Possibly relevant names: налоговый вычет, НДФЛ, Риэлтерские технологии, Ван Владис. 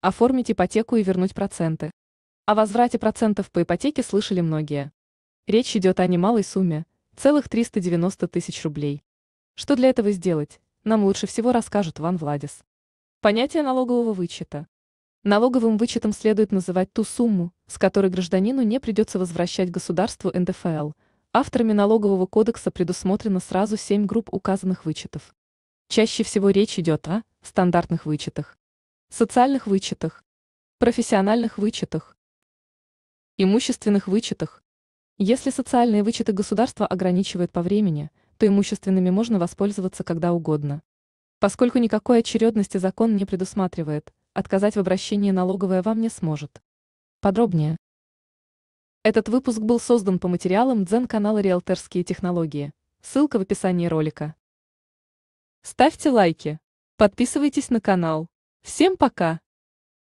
Оформить ипотеку и вернуть проценты. О возврате процентов по ипотеке слышали многие. Речь идет о немалой сумме, целых 390 тысяч рублей. Что для этого сделать, нам лучше всего расскажет Ван Владис. Понятие налогового вычета. Налоговым вычетом следует называть ту сумму, с которой гражданину не придется возвращать государству НДФЛ. Авторами налогового кодекса предусмотрено сразу 7 групп указанных вычетов. Чаще всего речь идет о стандартных вычетах, социальных вычетах, профессиональных вычетах, имущественных вычетах. Если социальные вычеты государство ограничивает по времени, то имущественными можно воспользоваться когда угодно. Поскольку никакой очередности закон не предусматривает, отказать в обращении налоговая вам не сможет. Подробнее. Этот выпуск был создан по материалам дзен-канала «Риэлтерские технологии». Ссылка в описании ролика. Ставьте лайки, подписывайтесь на канал. Всем пока!